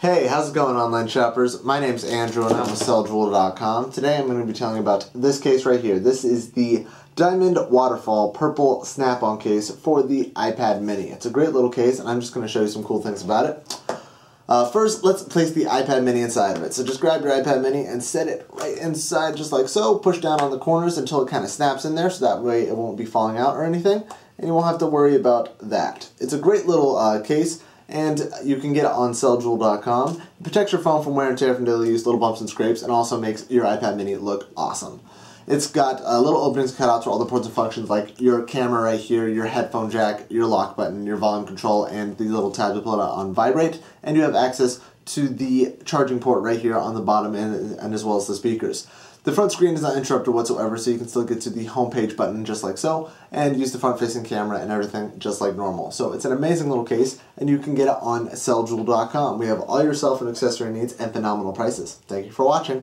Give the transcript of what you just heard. Hey, how's it going, online shoppers? My name's Andrew and I'm with CellJewel.com. Today I'm going to be telling you about this case right here. This is the Diamond Waterfall Purple Snap-On Case for the iPad Mini. It's a great little case and I'm just going to show you some cool things about it. First, let's place the iPad Mini inside of it. So just grab your iPad Mini and set it right inside just like so. Push down on the corners until it kind of snaps in there so that way it won't be falling out or anything. And you won't have to worry about that. It's a great little case. And you can get it on CellJewel.com. It protects your phone from wear and tear from daily use, little bumps and scrapes, and also makes your iPad Mini look awesome. It's got little openings cut out for all the ports and functions like your camera right here, your headphone jack, your lock button, your volume control, and the little tab to pull it out on vibrate. And you have access to the charging port right here on the bottom end, and as well as the speakers. The front screen is not interrupted whatsoever, so you can still get to the home page button just like so, and use the front-facing camera and everything just like normal. So it's an amazing little case, and you can get it on CellJewel.com. We have all your cell phone accessory needs at phenomenal prices. Thank you for watching.